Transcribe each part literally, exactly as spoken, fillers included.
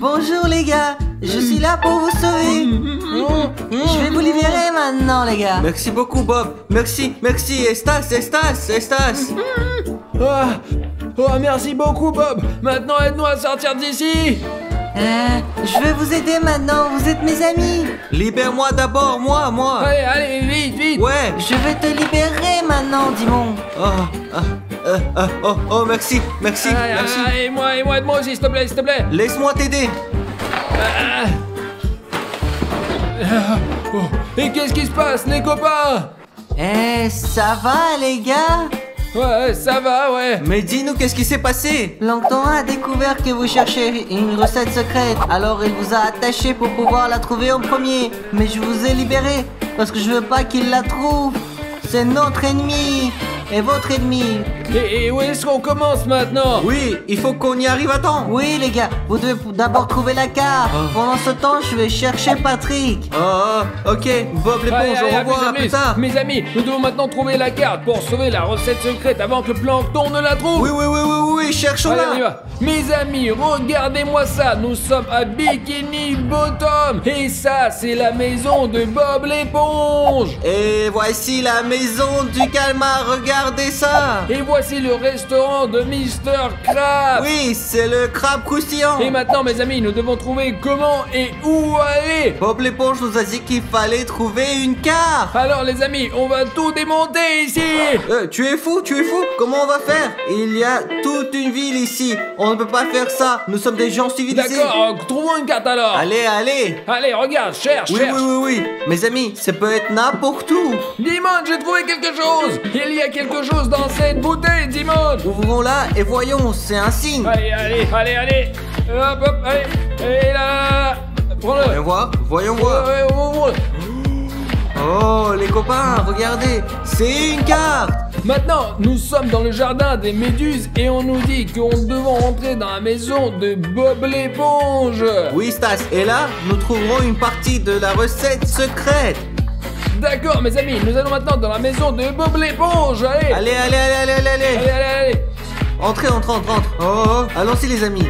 Bonjour les gars, je suis là pour vous sauver. Je vais vous libérer maintenant les gars. Merci beaucoup Bob, merci, merci, estas, estas, estas. Ah, oh, merci beaucoup Bob, maintenant aide-nous à sortir d'ici. Euh, je vais vous aider maintenant, vous êtes mes amis. Libère-moi d'abord, moi, moi. Allez, allez, vite, vite. Ouais. Je vais te libérer maintenant, Dimon. Oh, oh, oh, oh, oh, oh merci, merci, allez, merci. Allez, aide-moi, aide-moi, aide-moi aussi, s'il te plaît, s'il te plaît. Laisse-moi t'aider. Ah. Ah. Oh. Et qu'est-ce qui se passe, les copains? Eh, ça va, les gars? Ouais, ça va, ouais. Mais dis-nous, qu'est-ce qui s'est passé? Plankton a découvert que vous cherchez une recette secrète. Alors il vous a attaché pour pouvoir la trouver en premier. Mais je vous ai libéré parce que je veux pas qu'il la trouve. C'est notre ennemi et votre ennemi. Et, et où est-ce qu'on commence maintenant? Oui, il faut qu'on y arrive à temps. Oui, les gars, vous devez d'abord trouver la carte. Oh. Pendant ce temps, je vais chercher Patrick. Oh, oh ok, Bob l'Éponge, on revoit à plus tard. Mes amis, nous devons maintenant trouver la carte pour sauver la recette secrète avant que Plankton ne la trouve. Oui, oui, oui, oui, oui, oui cherchons-la. Mes amis, regardez-moi ça. Nous sommes à Bikini Bottom. Et ça, c'est la maison de Bob l'Éponge. Et voici la maison du calmar, regardez ça. Et voici c'est le restaurant de mister Krabs. Oui, c'est le crabe croustillant. Et maintenant, mes amis, nous devons trouver comment et où aller. Bob l'Éponge nous a dit qu'il fallait trouver une carte. Alors, les amis, on va tout démonter ici. Euh, tu es fou, tu es fou. Comment on va faire? Il y a toute une ville ici. On ne peut pas faire ça. Nous sommes des gens civilisés. D'accord, euh, trouvons une carte alors. Allez, allez. Allez, regarde, cherche, oui, cherche. Oui, oui, oui, oui. Mes amis, ça peut être n'importe où. Dimon, j'ai trouvé quelque chose. Il y a quelque chose dans cette bouteille. Dimon, ouvrons-la et voyons, c'est un signe. Allez, allez, allez, allez. Hop, hop, allez. Et là, prends-le. Voyons voir, voyons voir. Oh, les copains, regardez, c'est une carte. Maintenant, nous sommes dans le jardin des méduses et on nous dit qu'on devons rentrer dans la maison de Bob l'Éponge. Oui, Stas, et là, nous trouverons une partie de la recette secrète. D'accord, mes amis, nous allons maintenant dans la maison de Bob l'Éponge. Allez, allez, allez, allez, allez, allez, allez, allez, allez. Entrez, entrez, entrez, entrez. Oh, oh. Allons-y, les amis.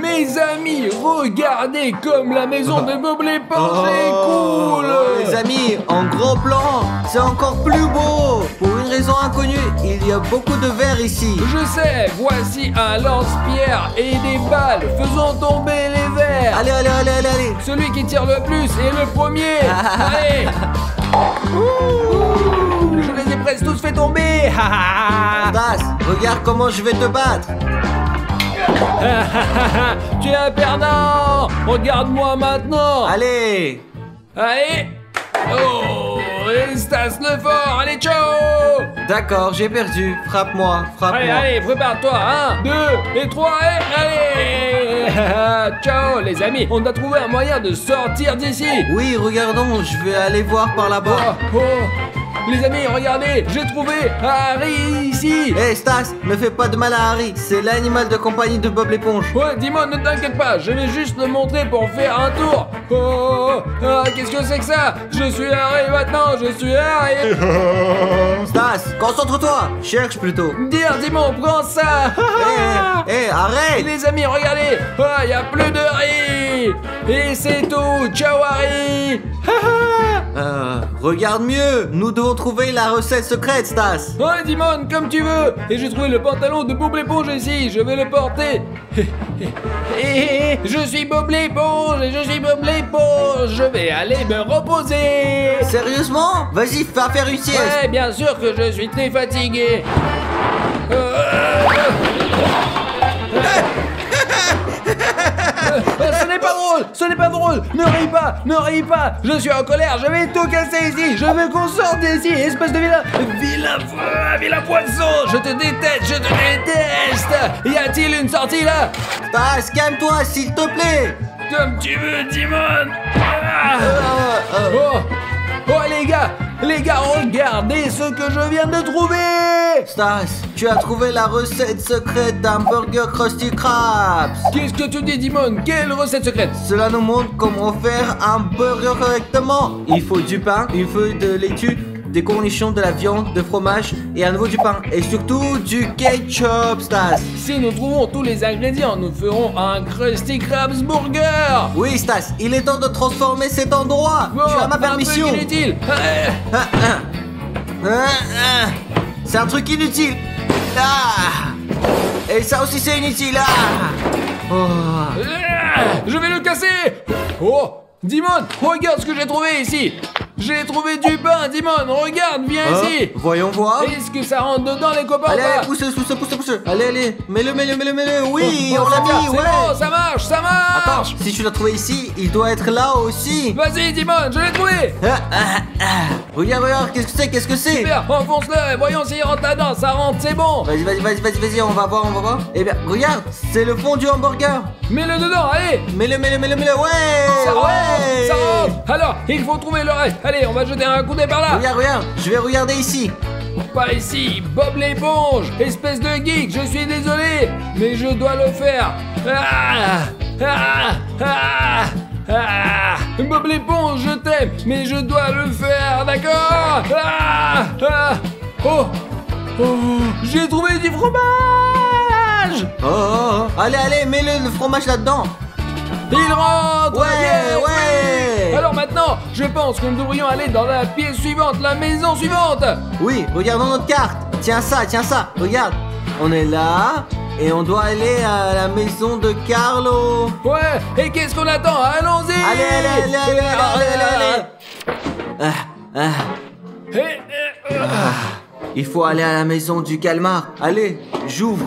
Mes amis, regardez comme la maison de Bob l'Éponge oh. est cool. Oh, les amis, en gros plan, c'est encore plus beau. Pour une raison inconnue, il y a beaucoup de verre ici. Je sais, voici un lance-pierre et des balles. Faisons tomber les verres. Allez, allez, allez, allez, allez. Celui qui tire le plus est le premier. Allez. Ouh. Je les ai presque tous fait tomber. Das, regarde comment je vais te battre. Tu es un perdant. Regarde-moi maintenant. Allez. Allez. Oh, Stas le fort. Allez, ciao. D'accord, j'ai perdu. Frappe-moi, frappe-moi. Allez, allez, prépare-toi. Un, deux et trois et... Allez. Ciao les amis, on a trouvé un moyen de sortir d'ici. Oui, regardons, je vais aller voir par là-bas. Oh, oh. Les amis, regardez, j'ai trouvé Harry ici. Hé hey, Stas, ne fais pas de mal à Harry, c'est l'animal de compagnie de Bob l'Éponge. Ouais, dis-moi, ne t'inquiète pas, je vais juste le montrer pour faire un tour. Oh, oh, oh. Ah, qu'est-ce que c'est que ça? Je suis Harry maintenant, je suis Harry. Stas, concentre-toi, cherche plutôt. Dire, dis-moi, prends ça. Hé, hey, hey, arrête. Les amis, regardez, il oh, n'y a plus de Harry. Et c'est tout, ciao Harry. euh, Regarde mieux, nous devons trouver la recette secrète, Stas. Ouais, oh, Dimon, comme tu veux. Et j'ai trouvé le pantalon de Bob l'Éponge ici, je vais le porter. Et je suis Bob l'Éponge, et je suis Bob l'Éponge. Je vais aller me reposer. Sérieusement? Vas-y, va faire une sieste. Ouais, bien sûr que je suis très fatigué. Euh... Ce n'est pas drôle, ce n'est pas drôle. Ne ris pas, ne ris pas. Je suis en colère, je vais tout casser ici. Je veux qu'on sorte d'ici, espèce de vilain. Vilain, vilain poisson. Je te déteste, je te déteste. Y a-t-il une sortie là? Passe, calme-toi s'il te plaît. Comme tu veux, Dimon. Ah. euh, euh. Oh. Oh les gars, les gars, regardez ce que je viens de trouver. Stas, tu as trouvé la recette secrète d'un burger Krusty Krabs. Qu'est-ce que tu dis, Dimon? Quelle recette secrète? Cela nous montre comment faire un burger correctement. Il faut du pain, une feuille de laitue, des cornichons, de la viande, de fromage et à nouveau du pain. Et surtout du ketchup, Stas. Si nous trouvons tous les ingrédients, nous ferons un Krusty Krabs Burger. Oui, Stas, il est temps de transformer cet endroit. Wow, tu as ma permission. C'est inutile. C'est un truc inutile. Ah. Et ça aussi c'est inutile. Ah. Oh. Je vais le casser. Oh, Dimon, regarde ce que j'ai trouvé ici. J'ai trouvé du pain, Dimon, regarde, viens oh, ici. Voyons voir. Est-ce que ça rentre dedans, les copains? Allez, allez, pousse, pousse, pousse, pousse. Allez, allez, mets-le, mets-le, mets-le, mets-le. Oui, oh, on l'a mis, ouais. Bon, ça marche, ça marche. Attends, si tu l'as trouvé ici, il doit être là aussi. Vas-y, Dimon, je l'ai trouvé. Ah, ah, ah. Regarde, regarde, qu'est-ce que c'est, qu'est-ce que c'est? Super, enfonce-le, voyons s'il rentre là-dedans, ça rentre, c'est bon. Vas-y, vas-y, vas-y, vas-y, vas-y, on va voir, on va voir. Eh bien, regarde, c'est le fond du hamburger. Mets-le dedans, allez. Mets-le, mets-le, mets-le, mets-le, ouais. Ça rentre, ouais. Ça rentre. Alors, il faut trouver le reste. Allez, on va jeter un coup d'œil par là. Regarde, regarde, je vais regarder ici. Pas ici, Bob l'Éponge, espèce de geek, je suis désolé, mais je dois le faire. Ah, ah, ah, ah. Bob l'Éponge, je t'aime, mais je dois le faire, d'accord? Ah, ah. Oh, oh. J'ai trouvé du fromage. Oh, oh, oh. Allez, allez, mets le, le fromage là-dedans. Il rentre. Ouais, yeah, ouais. Alors maintenant, je pense que nous devrions aller dans la pièce suivante, la maison suivante. Oui, regardons notre carte. Tiens ça, tiens ça, regarde. On est là et on doit aller à la maison de Carlo. Ouais, et qu'est-ce qu'on attend? Allons-y. Allez, allez, allez, allez, allez, allez, allez. Ah, ah. Hey, eh, euh. ah, il faut aller à la maison du calmar. Allez, j'ouvre.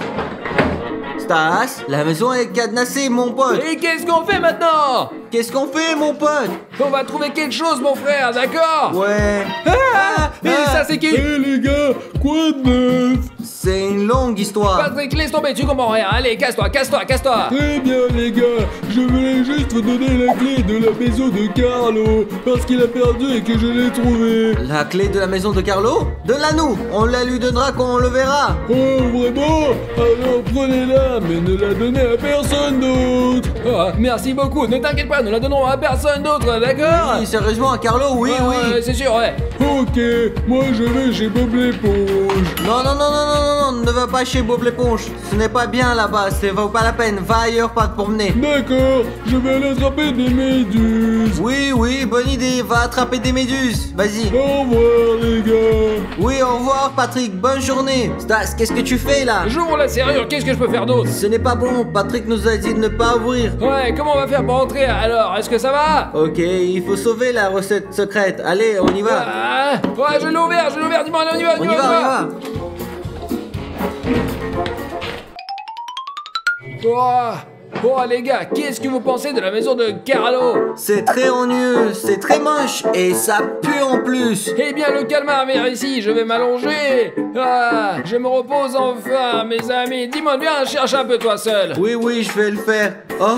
Stas, la maison est cadenassée, mon pote. Et qu'est-ce qu'on fait maintenant? Qu'est-ce qu'on fait, mon pote? On va trouver quelque chose, mon frère, d'accord? Ouais. Ah, ah, mais ah, ça, c'est qui? Eh, les gars, quoi de neuf? C'est une longue histoire. Patrick, laisse tomber, tu comprends rien. Allez, casse-toi, casse-toi, casse-toi. Très bien, les gars. Je voulais juste vous donner la clé de la maison de Carlo parce qu'il a perdu et que je l'ai trouvé. La clé de la maison de Carlo? Donne-la nous. On la lui donnera quand on le verra. Oh, vraiment? Alors, prenez-la. Mais ne la donnez à personne d'autre. Oh, merci beaucoup, ne t'inquiète pas, nous la donnerons à personne d'autre, d'accord? Oui, sérieusement, à Carlo, oui, ah, oui. C'est sûr, ouais. Ok, moi je vais chez Bob l'Éponge. Non, non, non, non, non, non, ne va pas chez Bob l'Éponge. Ce n'est pas bien là-bas, ça vaut pas la peine. Va ailleurs, pas te promener. D'accord, je vais aller attraper des méduses. Oui, oui, bonne idée, va attraper des méduses, vas-y. Au revoir, les gars. Oui, au revoir, Patrick, bonne journée. Stas, qu'est-ce que tu fais là? J'ouvre la serrure, qu'est-ce que je peux faire d'autre? Ce n'est pas bon, Patrick nous a dit de ne pas ouvrir. Ouais, comment on va faire pour entrer alors? Est-ce que ça va? Ok, il faut sauver la recette secrète. Allez, on y va. Ah, ouais, je l'ai ouvert, je l'ai ouvert, dis-moi, on y va, on y va, on y va. Oh. Oh les gars, qu'est-ce que vous pensez de la maison de Carlo? C'est très ennuyeux, c'est très moche et ça pue en plus. Eh bien le calmar vient ici, je vais m'allonger. Ah, je me repose enfin mes amis. Dis-moi, viens cherche un peu toi seul. Oui oui, je vais le faire. Oh,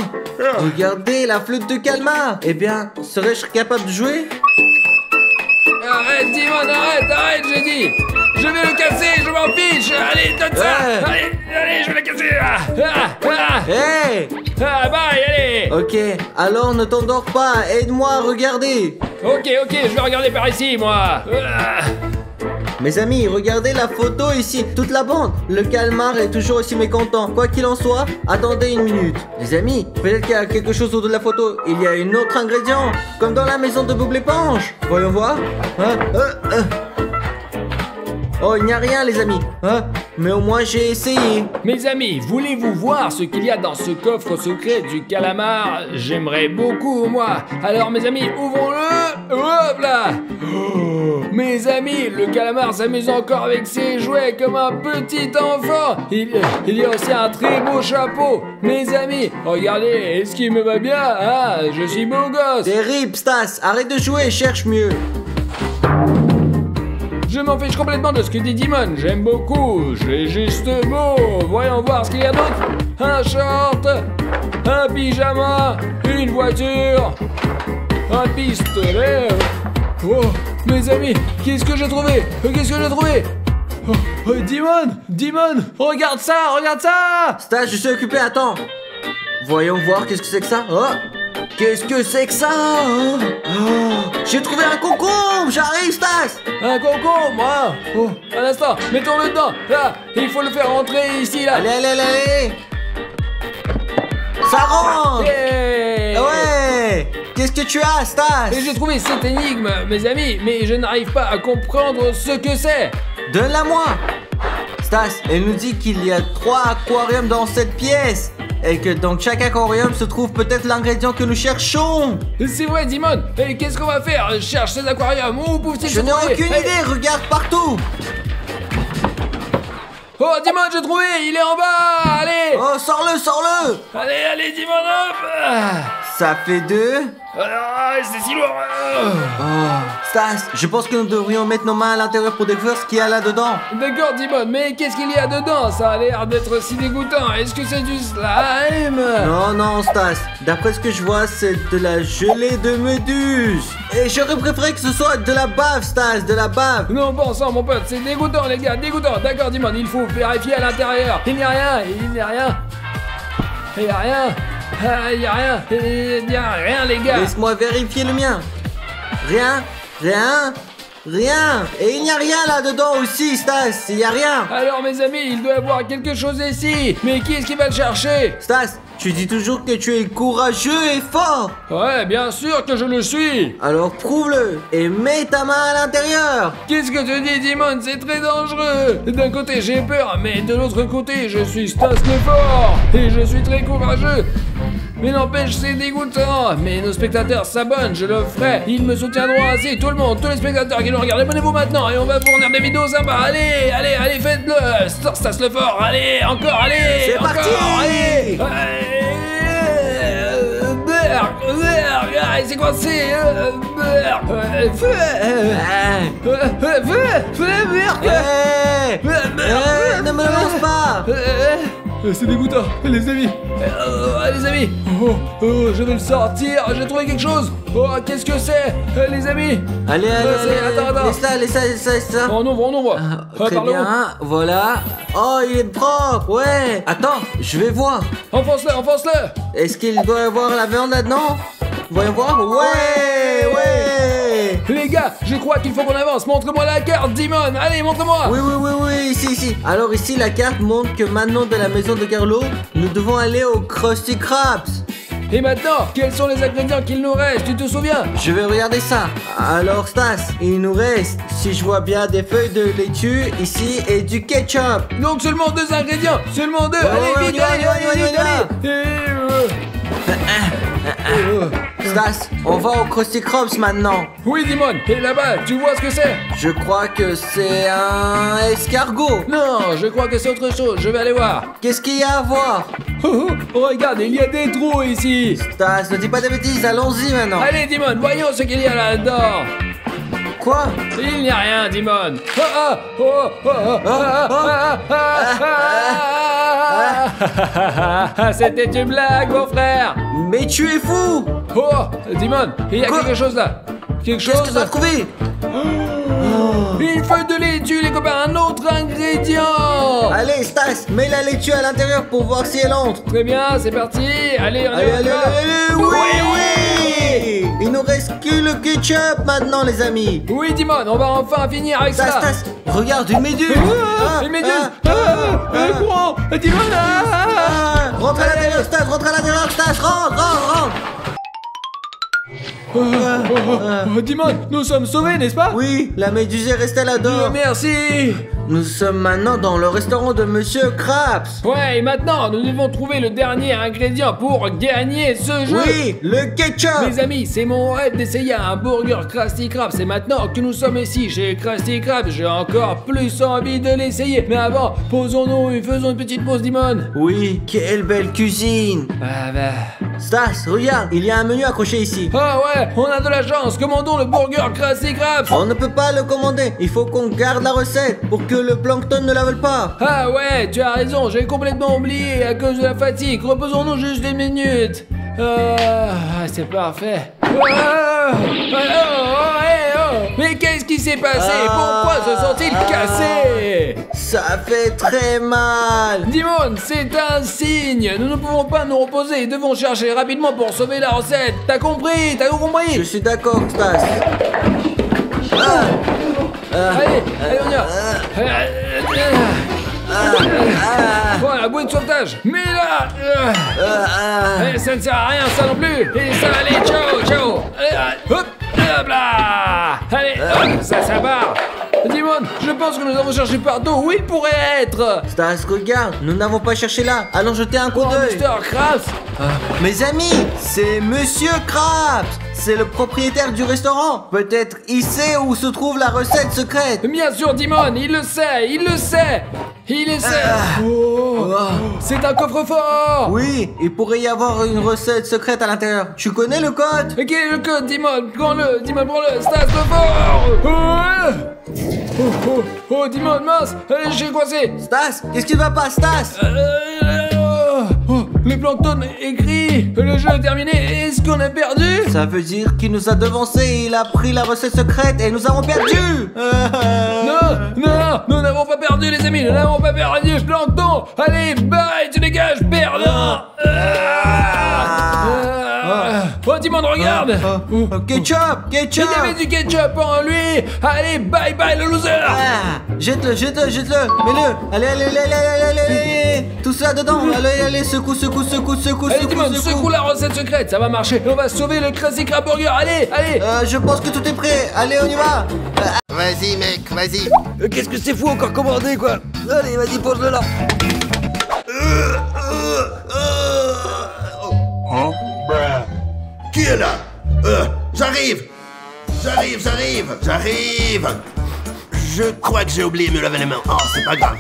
regardez la flûte de calmar. Eh bien, serais-je capable de jouer? Arrête Dimon, arrête, arrête, j'ai dit. Je vais le casser, je m'en fiche. Allez, donne ça, ouais. Allez, allez, je vais le casser. Ah, ah, ah. Hey. Ah, bye, allez. Ok, alors ne t'endors pas, aide-moi à regarder. Ok, ok, je vais regarder par ici, moi. Ah. Mes amis, regardez la photo ici, toute la bande. Le calmar est toujours aussi mécontent. Quoi qu'il en soit, attendez une minute. Les amis, peut-être qu'il y a quelque chose autour de la photo. Il y a un autre ingrédient, comme dans la maison de Bob l'Éponge. Voyons voir. Hein, euh, euh. Oh, il n'y a rien, les amis. Hein? Mais au moins, j'ai essayé. Mes amis, voulez-vous voir ce qu'il y a dans ce coffre secret du calamar? J'aimerais beaucoup, moi. Alors, mes amis, ouvrons-le. Hop là. Oh. Mes amis, le calamar s'amuse encore avec ses jouets comme un petit enfant. Il, il y a aussi un très beau chapeau. Mes amis, regardez, est-ce qu'il me va bien? Ah, je suis beau gosse. Terrible, Stas. Arrête de jouer, cherche mieux. Je m'en fiche complètement de ce que dit Dimon, j'aime beaucoup, j'ai juste beau. Voyons voir ce qu'il y a d'autre. Un short, un pyjama, une voiture, un pistolet. Oh, mes amis, qu'est-ce que j'ai trouvé? Qu'est-ce que j'ai trouvé? Oh, oh, Dimon, Dimon, regarde ça, regarde ça. Stas, je suis occupé, attends. Voyons voir, qu'est-ce que c'est que ça? Oh, Qu'est-ce que c'est que ça hein? Oh, j'ai trouvé un concombre, j'arrive Stax. Un concombre hein? Oh, un instant, mettons-le dedans. Là, il faut le faire rentrer ici là. Allez, allez, allez, allez. Ça rentre yeah. Ouais. Qu'est-ce que tu as Stax? J'ai trouvé cette énigme, mes amis, mais je n'arrive pas à comprendre ce que c'est. Donne-la moi. Stax, elle nous dit qu'il y a trois aquariums dans cette pièce. Et que dans chaque aquarium se trouve peut-être l'ingrédient que nous cherchons. C'est vrai, Dimon. Et qu'est-ce qu'on va faire? Cherche ces aquariums. Où pouvez-vous? Je n'ai aucune idée. Allez. Regarde partout. Oh, Dimon, j'ai trouvé. Il est en bas. Allez. Oh, sors-le, sors-le. Allez, allez, Dimon, hop. Ça fait deux. Ah, c'est si lourd. Oh, Stax, je pense que nous devrions mettre nos mains à l'intérieur pour découvrir ce qu'il y a là-dedans. D'accord, Dimon, mais qu'est-ce qu'il y a dedans? Ça a l'air d'être si dégoûtant. Est-ce que c'est du slime? Non, non, Stax. D'après ce que je vois, c'est de la gelée de méduse. Et j'aurais préféré que ce soit de la bave, Stax, de la bave. Non, bon sang, mon pote, c'est dégoûtant, les gars, dégoûtant. D'accord, Dimon, il faut vérifier à l'intérieur. Il n'y a rien, il n'y a rien. Il n'y a rien. Ah, y a rien, y a rien les gars. Laisse-moi vérifier le mien. Rien, rien, rien. Et il n'y a rien là-dedans aussi, Stax, il n'y a rien. Alors mes amis, il doit y avoir quelque chose ici. Mais qui est-ce qui va le chercher? Stax, tu dis toujours que tu es courageux et fort. Ouais, bien sûr que je le suis. Alors prouve-le et mets ta main à l'intérieur. Qu'est-ce que tu dis, Dimon? C'est très dangereux. D'un côté j'ai peur, mais de l'autre côté je suis Stax le fort. Et je suis très courageux. Mais n'empêche, c'est dégoûtant. Mais nos spectateurs s'abonnent, je le ferai. Ils me soutiendront assez, tout le monde, tous les spectateurs qui nous regardent. Abonnez-vous maintenant et on va fournir des vidéos sympas. Allez, allez, allez, faites-le. Stax le fort, allez, encore, allez. C'est parti. Allez, allez. C'est quoi, c'est ne me lance pas. C'est dégoûtant, les amis. Euh, les amis, oh, oh, je vais le sortir. J'ai trouvé quelque chose. Oh, qu'est-ce que c'est, les amis? Allez, allez, euh, allez, attends, attends. Laisse ça, laisse ça, laisse ça, laisse ça. On ouvre, on ouvre. Ah, très bien, voilà. Oh, il est propre, ouais. Attends, je vais voir. Enfonce-le, enfonce-le. Est-ce qu'il doit y avoir la viande là-dedans? Voyons voir. Ouais, ouais. Les gars, je crois qu'il faut qu'on avance. Montre-moi la carte, Dimon. Allez, montre-moi. Oui, oui, oui, oui, ici, ici. Alors ici, la carte montre que maintenant, de la maison de Carlo, nous devons aller au Krusty Krabs. Et maintenant, quels sont les ingrédients qu'il nous reste? Tu te souviens? Je vais regarder ça. Alors Stax, il nous reste, si je vois bien, des feuilles de laitue ici et du ketchup. Donc seulement deux ingrédients. Seulement deux. Allez, vite, allez, allez, allez. Stax, on va au Krusty Krabs maintenant. Oui, Dimon, et là-bas, tu vois ce que c'est? Je crois que c'est un escargot. Non, je crois que c'est autre chose, je vais aller voir. Qu'est-ce qu'il y a à voir? Oh, oh, regarde, il y a des trous ici. Stax, ne dis pas de bêtises, allons-y maintenant. Allez, Dimon, voyons ce qu'il y a là-dedans. Quoi? Il n'y a rien, Dimon. Ah, oh, oh, oh, ah, ah, ah, c'était une blague, mon frère. Mais tu es fou. Oh, Dimon, il y a quelque chose là. Quelque chose. Qu'est-ce que t'as trouvé? Une feuille de laitue, les copains, un autre ingrédient. Allez, Stax, mets la laitue à l'intérieur pour voir si elle entre. Très bien, c'est parti. Allez, on y va. Allez, allez, oui, oui. Il nous reste que le ketchup maintenant, les amis. Oui, Dimon, on va enfin finir avec ça. Stax, Stax, regarde, une méduse. Une méduse. Courant, Dimon. Rentre à l'intérieur, Stax, rentre à l'intérieur, Stax, rentre, rentre, rentre. Oh, oh, oh, oh, Dimon, nous sommes sauvés, n'est-ce pas? Oui, la méduse est restée là-dedans. Merci. Nous sommes maintenant dans le restaurant de Monsieur Krabs. Ouais, et maintenant, nous devons trouver le dernier ingrédient pour gagner ce jeu. Oui, le ketchup. Mes amis, c'est mon rêve d'essayer un burger Krusty Krabs. Et maintenant que nous sommes ici chez Krusty Krabs, j'ai encore plus envie de l'essayer. Mais avant, posons-nous et faisons une petite pause, Dimon. Oui, quelle belle cuisine. Ah bah... Stax, regarde, il y a un menu accroché ici. Ah ouais, on a de la chance. Commandons le burger Krusty Krabs. On ne peut pas le commander. Il faut qu'on garde la recette pour que le plankton ne la vole pas. Ah ouais, tu as raison. J'ai complètement oublié à cause de la fatigue. Reposons-nous juste des minutes. Euh, c'est parfait. Oh, oh, oh, oh, oh. Mais qu'est-ce qui s'est passé? Pourquoi se sont-ils cassés? ça fait très mal. Dimon, c'est un signe. Nous ne pouvons pas nous reposer. Devons chercher rapidement pour sauver la recette. T'as compris? T'as compris? Je suis d'accord, Stas. Ah. Ah. Allez, allez, on y va. Voilà, bouée de sauvetage. Mais là euh. ah, ah. Et ça ne sert à rien, ça non plus. Et ça, allez, ciao, ciao. Allez, hop, hop là. Allez, hop, ça, ça barre. Dimon, je pense que nous avons cherché partout où il pourrait être. Stas, regarde, nous n'avons pas cherché là. Allons jeter un coup oh, d'œil. mister Krabs. Ah. Mes amis, c'est Monsieur Krabs. C'est le propriétaire du restaurant. Peut-être il sait où se trouve la recette secrète. Bien sûr, Dimon, il le sait, il le sait. Il essaie. Ah. Oh. Oh. C'est un coffre-fort. Oui, il pourrait y avoir une recette secrète à l'intérieur. Tu connais le code? Quel est le code, Dimon? Prends-le, Dimon, prends-le. Stas, le fort. Oh, oh, oh, oh, Dimon, mince. Allez, j'ai coincé. Stas, qu'est-ce qui ne va pas, Stas? euh... Oh, le plankton est gris. Le jeu est terminé. Est-ce qu'on a perdu? Ça veut dire qu'il nous a devancé. Il a pris la recette secrète et nous avons perdu. Non, non, nous n'avons pas perdu, les amis. Nous n'avons pas perdu, plankton. Allez, bye, tu dégages, perdant. Oh, Dimon, regarde. Ketchup, ketchup. Il y avait du ketchup en lui. Allez, bye, bye, le loser. Jette-le, jette-le, jette-le. Mets-le. Allez, allez, allez, allez, allez. Tout ça dedans. Allez, allez, secoue, secoue, secoue, secoue, allez, secoue, Dimon, secoue la recette secrète, ça va marcher. On va sauver le Krusty Krab Burger. Allez, allez. Euh, je pense que tout est prêt. Allez, on y va. Euh, vas-y, mec, vas-y. Euh, Qu'est-ce que c'est fou encore commander, quoi. Allez, vas-y, pose-le là. Euh, euh, euh... Hein? Bah. Qui est là? euh, J'arrive, j'arrive, j'arrive, j'arrive. Je crois que j'ai oublié de me laver les mains. Oh, c'est pas grave.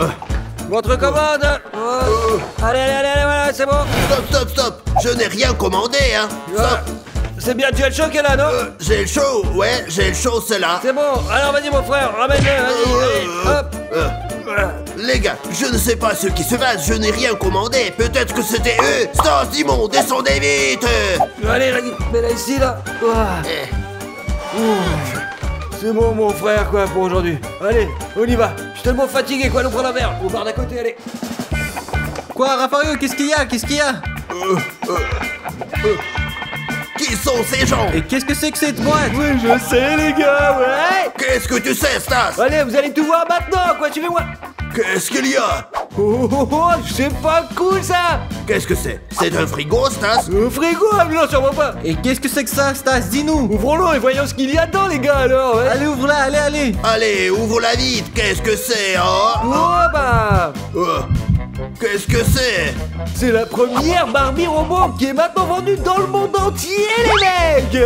Euh. Votre commande. oh. Oh. Allez, allez, allez, allez, voilà, c'est bon. Stop, stop, stop. Je n'ai rien commandé, hein. Stop. C'est bien, tu as le chaud qui est là, non? euh, J'ai le chaud, ouais, j'ai le chaud, c'est là. C'est bon, alors vas-y, mon frère, ramène-le, vas-y, euh, hop. Euh, euh. Les gars, je ne sais pas ce qui se passe, je n'ai rien commandé. Peut-être que c'était eux. Stop, Dimon, descendez vite. Allez, mets-la ici, là. Oh. Eh. Ouh. C'est bon, mon frère, quoi, pour aujourd'hui. Allez, on y va. Je suis tellement fatigué, quoi, nous prend la mer. Au bar d'à côté, allez. Quoi, Rafael, qu'est-ce qu'il y a? Qu'est-ce qu'il y a? euh, euh, euh. Qui sont ces gens? Et qu'est-ce que c'est que cette boîte? Oui, je sais, les gars, ouais. Qu'est-ce que tu sais, Stas? Allez, vous allez tout voir maintenant, quoi, tu veux moi? Qu'est-ce qu'il y a? Oh, oh, oh, c'est pas cool, ça. Qu'est-ce que c'est? C'est un frigo, Stas? Un frigo? Non, sûrement pas. Et qu'est-ce que c'est que ça, Stas? Dis-nous. Ouvrons-le et voyons ce qu'il y a dedans, les gars, alors. Ouais. Allez, ouvre-la, allez, allez. Allez, ouvre-la vite. Qu'est-ce que c'est, hein? Oh, bah. Oh. Qu'est-ce que c'est? C'est la première Barbie robot qui est maintenant vendue dans le monde entier, les mecs.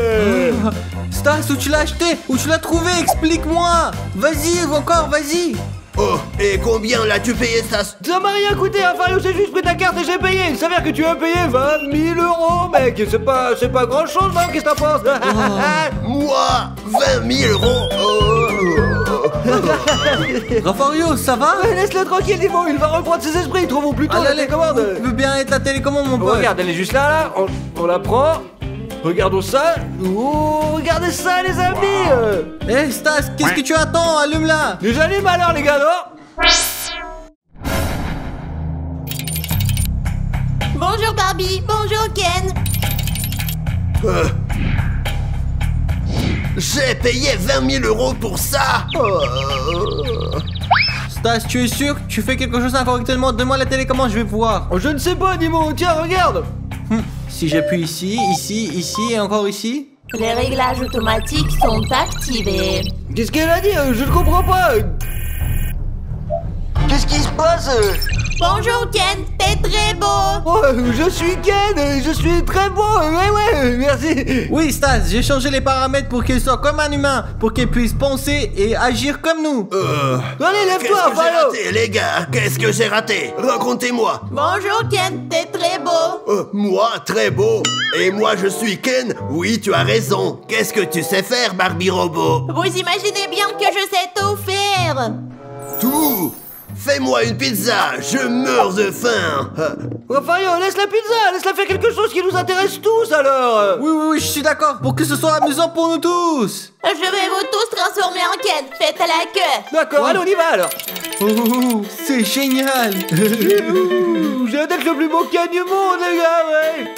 mmh. Stas, où tu l'as acheté? Où tu l'as trouvé? Explique-moi. Vas-y, encore, vas-y. Oh, et combien l'as-tu payé, Stas? Ça m'a rien coûté, hein, Fario, j'ai juste pris ta carte et j'ai payé. Il s'avère que tu as payé vingt mille euros, mec. C'est pas, c'est pas grand-chose, non? Qu'est-ce que t'en penses? oh. Moi, vingt mille euros? oh. Rafario, ça va? Ouais, laisse-le tranquille, Dimon, il va reprendre ses esprits. Trouvons plutôt la télécommande. Tu veux bien être la télécommande, mon pote. Oh, regarde, elle est juste là, là. On, on la prend. Regardons ça. Oh, regardez ça, les amis. Wow. euh... Hé, hey, Stas, qu'est-ce que tu attends? Allume-la. J'allume alors, les gars, non? Bonjour, Barbie. Bonjour, Ken. Euh... J'ai payé vingt mille euros pour ça. oh. Stas, tu es sûr que tu fais quelque chose incorrectement? Donne-moi la télécommande, je vais voir. oh, Je ne sais pas, Dimon, tiens, regarde. hmm. Si j'appuie ici, ici, ici et encore ici. Les réglages automatiques sont activés. Qu'est-ce qu'elle a dit? Je ne comprends pas. Qu'est-ce qui se passe? Bonjour Ken, t'es très beau. oh, Je suis Ken, je suis très beau. Ouais ouais, merci. Oui Stas, j'ai changé les paramètres pour qu'il soit comme un humain, pour qu'il puisse penser et agir comme nous. euh... Allez, lève-toi. Qu'est-ce que j'ai raté, les gars? Qu'est-ce que j'ai raté? Racontez-moi. Bonjour Ken, t'es très beau. euh, Moi, très beau? Et moi je suis Ken? Oui, tu as raison. Qu'est-ce que tu sais faire, Barbie Robot? Vous imaginez bien que je sais tout faire. Tout? Fais-moi une pizza, je meurs de faim. Rafael, laisse la pizza, laisse-la faire quelque chose qui nous intéresse tous alors. Oui, oui, oui, je suis d'accord, pour que ce soit amusant pour nous tous. Je vais vous tous transformer en Ken, faites à la queue. D'accord, ouais. Allez, on y va alors. Oh, c'est génial. J'ai la tête le plus beau Ken du monde, les gars, ouais.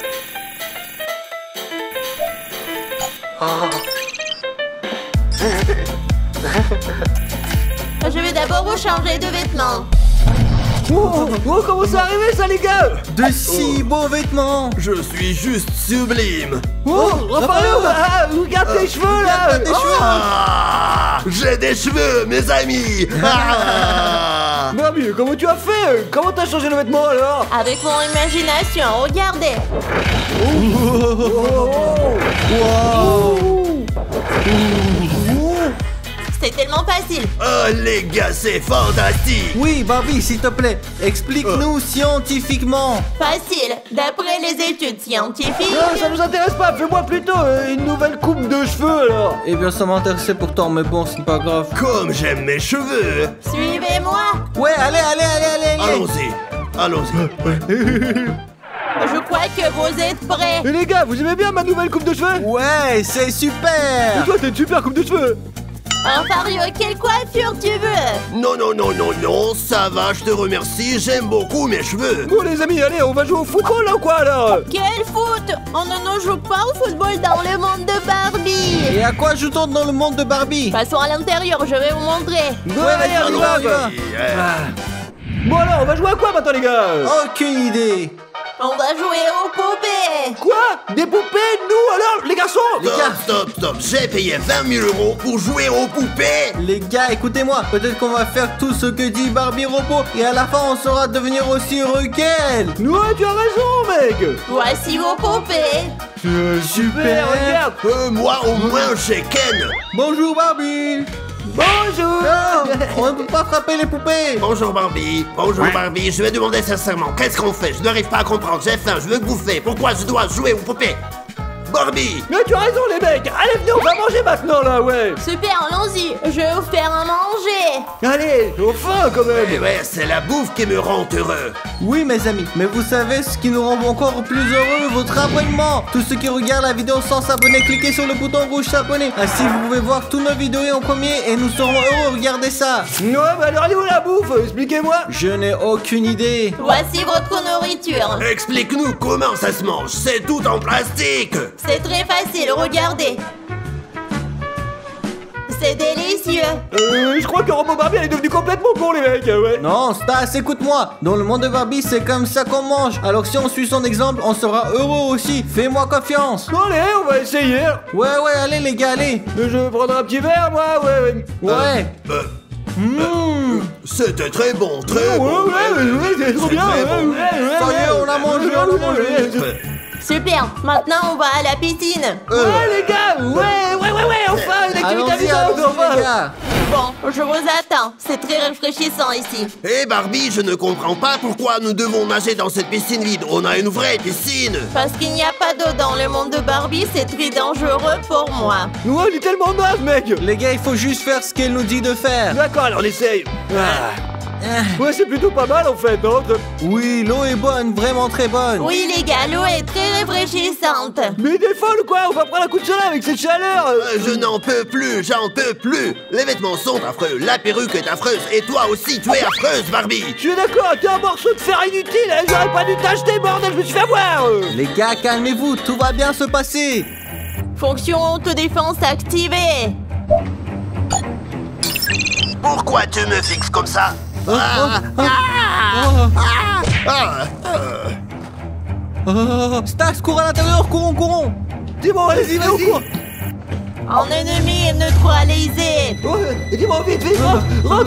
Je vais d'abord vous changer de vêtements. Oh, oh, comment c'est arrivé ça, les gars? De si oh. beaux vêtements. Je suis juste sublime. Oh, oh Rafael, ah, regarde tes euh, cheveux là. Regarde tes oh. cheveux. Ah, j'ai des cheveux, mes amis. Ah. Non, mais comment tu as fait? Comment t'as changé le vêtement alors? Avec mon imagination, regardez. Oh. Oh. Wow. Oh. C'est tellement facile. Oh les gars, c'est fantastique. Oui, Barbie, s'il te plaît, explique-nous oh. scientifiquement. Facile, d'après les études scientifiques. Non, ça nous intéresse pas, fais-moi plutôt euh, une nouvelle coupe de cheveux alors. Eh bien, ça m'intéressait pourtant, mais bon, c'est pas grave. Comme j'aime mes cheveux. Suivez-moi. Ouais, allez, allez, allez, allez. Allons-y, allons-y. Je crois que vous êtes prêts. Et les gars, vous aimez bien ma nouvelle coupe de cheveux? Ouais, c'est super. Et toi, t'as une super coupe de cheveux. Alors Mario, quelle coiffure tu veux? Non, non, non, non, non, ça va, je te remercie, j'aime beaucoup mes cheveux. Bon les amis, allez, on va jouer au football là ou quoi là? Quel foot? On ne joue pas au football dans le monde de Barbie. Et à quoi joue-t-on dans le monde de Barbie? Passons à l'intérieur, je vais vous montrer. Ouais, allez, on y va, va. Bon alors, on va jouer à quoi maintenant les gars? Aucune idée. On va jouer aux poupées. Quoi? Des poupées? Nous alors? Les garçons? Les gars, stop, stop, j'ai payé vingt mille euros pour jouer aux poupées. Les gars, écoutez-moi, peut-être qu'on va faire tout ce que dit Barbie Robot et à la fin on saura devenir aussi heureux qu'elle. Ouais, tu as raison, mec. Voici vos poupées. Je super, regarde. Euh, moi au moins chez Ken. Bonjour Barbie. Bonjour! Non, on ne peut pas frapper les poupées! Bonjour Barbie, bonjour ouais. Barbie, je vais demander sincèrement, qu'est-ce qu'on fait? Je n'arrive pas à comprendre, j'ai faim, je veux bouffer, pourquoi je dois jouer aux poupées? Barbie! Mais tu as raison les mecs! Allez venez, on va manger maintenant là, ouais! Super, allons-y, je vais vous faire un manger! Allez, au faim quand même! Ouais, ouais, c'est la bouffe qui me rend heureux! Oui mes amis, mais vous savez ce qui nous rend encore plus heureux? Votre abonnement! Tous ceux qui regardent la vidéo sans s'abonner, cliquez sur le bouton rouge s'abonner! Ainsi vous pouvez voir toutes nos vidéos en premier et nous serons heureux, regardez ça! Ouais, bah alors allez où la bouffe? Expliquez-moi! Je n'ai aucune idée! Voici votre nourriture! Explique-nous comment ça se mange, c'est tout en plastique! C'est très facile, regardez. C'est délicieux. Euh, je crois que Robot Barbie elle est devenue complètement con les mecs, ouais. Non, Stas, écoute-moi. Dans le monde de Barbie, c'est comme ça qu'on mange. Alors si on suit son exemple, on sera heureux aussi. Fais-moi confiance. Allez, on va essayer. Ouais, ouais, allez les gars, allez. Je vais prendre un petit verre, moi, ouais, ouais. Ouais. Euh, euh, mmh. euh, C'était très bon, très ouais, bon. Ouais, ouais, ouais, ouais, c'est trop bien. Ouais, bon. ouais, ouais, ouais, ouais, on a mangé, ouais, on a mangé. Ouais, ouais. Super, maintenant on va à la piscine. Euh. Ouais les gars, ouais, ouais, ouais, ouais, enfin une activité amusante, enfin. Bon, je vous attends, c'est très rafraîchissant ici. Hé hey Barbie, je ne comprends pas pourquoi nous devons nager dans cette piscine vide, on a une vraie piscine. Parce qu'il n'y a pas d'eau dans le monde de Barbie, c'est très dangereux pour moi. Ouais, il est tellement nage mec. Les gars, il faut juste faire ce qu'elle nous dit de faire. D'accord, alors on essaye. Ah. Ouais, c'est plutôt pas mal en fait, non? Oui, l'eau est bonne, vraiment très bonne. Oui, les gars, l'eau est très rafraîchissante. Mais des folles quoi, on va prendre un coup de soleil avec cette chaleur. euh, Je n'en peux plus, j'en peux plus. Les vêtements sont affreux, la perruque est affreuse. Et toi aussi, tu es affreuse, Barbie. Je suis d'accord, t'es un morceau de fer inutile. J'aurais pas dû t'acheter, bordel, je me suis fait avoir. Les gars, calmez-vous, tout va bien se passer. Fonction autodéfense activée. Pourquoi tu me fixes comme ça? Ah, ah, ah, ah, ah. Stas, cours à l'intérieur, courons, courons. Dis-moi, vas-y, vas-y. En ennemi neutralisé. Ouais, dis-moi vite, vite, rentre.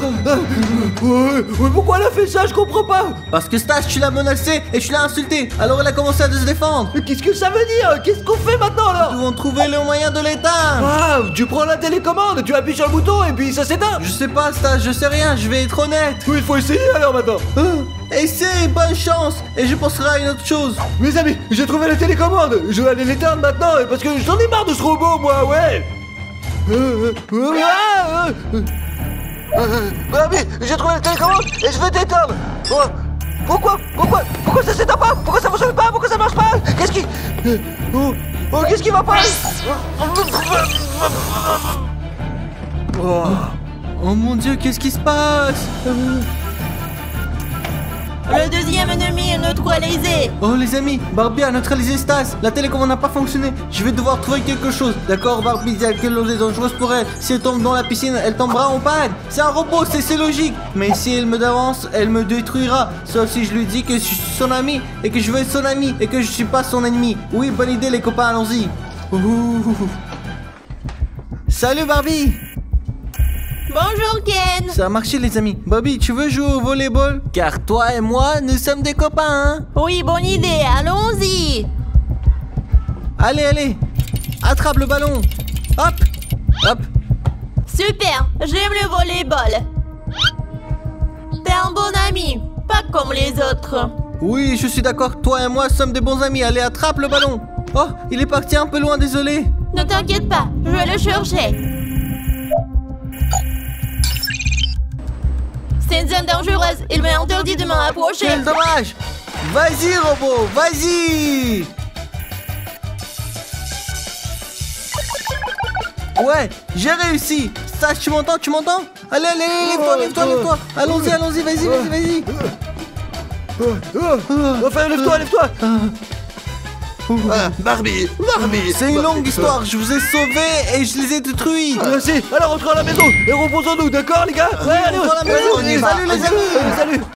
Ouais, ouais, pourquoi elle a fait ça? Je comprends pas. Parce que Stas, tu l'as menacé et tu l'as insulté. Alors elle a commencé à se défendre. Mais qu'est-ce que ça veut dire? Qu'est-ce qu'on fait maintenant alors? Nous devons trouver le moyen de l'éteindre. Ah, tu prends la télécommande, tu appuies sur le bouton et puis ça s'éteint. Je sais pas Stas, je sais rien, je vais être honnête. Oui, il faut essayer alors maintenant. Ah. Essaye, bonne chance. Et je penserai à une autre chose. Mes amis, j'ai trouvé la télécommande. Je vais aller l'éteindre maintenant parce que j'en ai marre de ce robot, moi, ouais. Euh, euh, euh, euh, euh. Euh, Barbie, j'ai trouvé la télécommande et je veux t'éteindre. Oh, pourquoi Pourquoi Pourquoi ça s'éteint pas? Pourquoi ça fonctionne pas? Pourquoi ça marche pas? Qu'est-ce qui... Oh, oh qu'est-ce qui va pas? Oh. Oh mon Dieu, qu'est-ce qui se passe? Le deuxième ennemi est neutralisé. Oh les amis, Barbie a neutralisé Stas. La télécommande n'a pas fonctionné. Je vais devoir trouver quelque chose. D'accord Barbie, quelle chose est dangereuse pour elle? Si elle tombe dans la piscine, elle tombera en panne. C'est un robot, c'est logique. Mais si elle me d'avance, elle me détruira. Sauf si je lui dis que je suis son ami et que je veux être son ami et que je suis pas son ennemi. Oui, bonne idée les copains, allons-y. Salut Barbie. Bonjour Ken. Ça a marché les amis. Bobby, tu veux jouer au volleyball? Car toi et moi, nous sommes des copains. Hein, oui, bonne idée. Allons-y. Allez, allez. Attrape le ballon. Hop, hop. Super. J'aime le volleyball. T'es un bon ami, pas comme les autres. Oui, je suis d'accord. Toi et moi sommes des bons amis. Allez, attrape le ballon. Oh, il est parti un peu loin. Désolé. Ne t'inquiète pas, je vais le chercher. C'est une zone dangereuse, il m'est interdit de m'en approcher. Quel dommage. Vas-y robot, vas-y. Ouais, j'ai réussi. Stas, tu m'entends, tu m'entends? Allez, allez, lève-toi, lève-toi, lève-toi. Allons-y, allons-y, vas-y, vas-y, vas-y. Enfin, lève-toi, lève-toi. Ah, Barbie, Barbie. C'est une longue histoire, je vous ai sauvés et je les ai détruits. Merci, alors rentrons à la maison et reposons-nous, d'accord les gars? Ouais, allez, on rentre à la maison, salut les amis, salut.